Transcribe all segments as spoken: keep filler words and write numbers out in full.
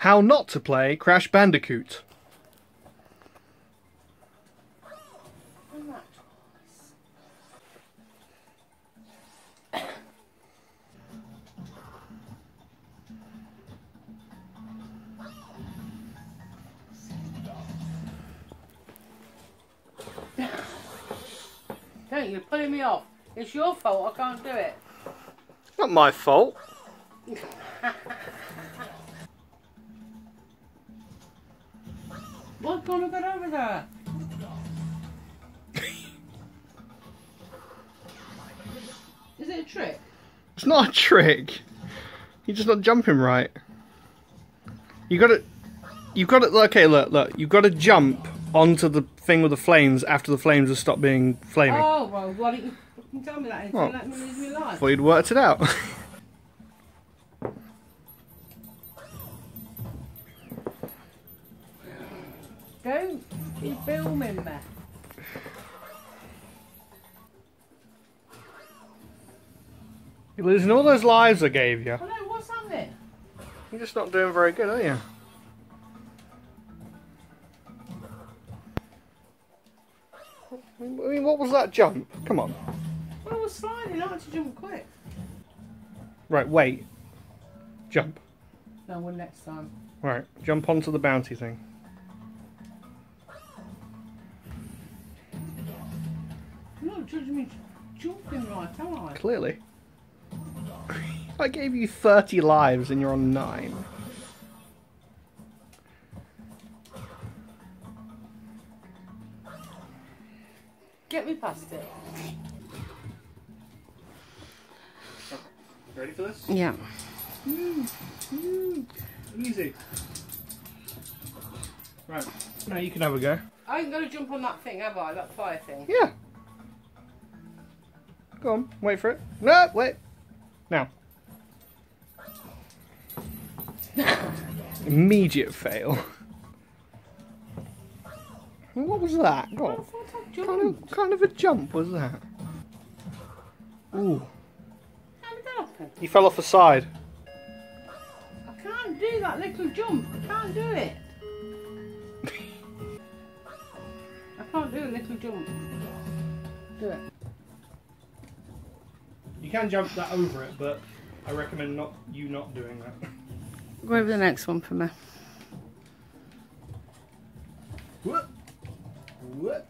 How not to play Crash Bandicoot. No, you're pulling me off. It's your fault I can't do it. Not my fault. What's going on over there? Is it a trick? It's not a trick. You're just not jumping right. You gotta... You've gotta... Okay, look, look. You've gotta jump onto the thing with the flames after the flames have stopped being flaming. Oh, well, why didn't you fucking tell me that and well, let me leave me alive? Thought you'd worked it out. Don't be filming me. You're losing all those lives I gave you. I know, what's happening? You're just not doing very good, are you? I mean, what was that jump? Come on. Well, I was sliding. I had to jump quick. Right, wait. Jump. No, one next time. Right, jump onto the bounty thing. You're not judging me jumping right, am I? Clearly. I gave you thirty lives and you're on nine. Get me past it. Ready for this? Yeah. Mm, mm. Easy. Right, now you can have a go. I ain't gonna jump on that thing, have I? That fire thing. Yeah. Go on, wait for it. No, wait. Now. Immediate fail. What was that? God. I I kind, of, kind of a jump was that? Ooh. How did that happen? You fell off the side. I can't do that little jump. I can't do it. I can't do a little jump. Do it. You can jump that over it, but I recommend not you not doing that. Go over the next one for me. What? What?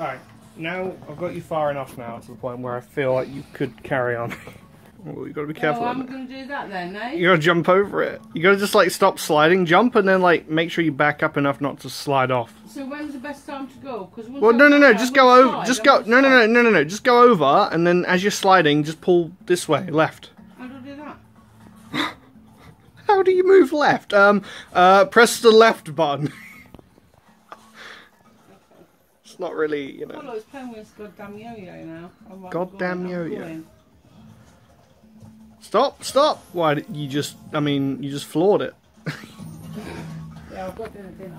Alright, now I've got you far enough now to the point where I feel like you could carry on. Well, you've got to be careful. Oh, I'm going to do that then, eh? You've got to jump over it. You've got to just like stop sliding, jump, and then like make sure you back up enough not to slide off. So when's the best time to go? Cause well, no, no, no, just I'm go over. Just go. No, no, no, no, no, no. Just go over, and then as you're sliding, just pull this way, left. How do I do that? How do you move left? Um, uh, press the left button. It's not really, you know. Oh, look, it's playing with this goddamn yo-yo now. Like, goddamn yo-yo. Stop! Stop! Why, you just, I mean, you just floored it. Yeah, I've got dinner.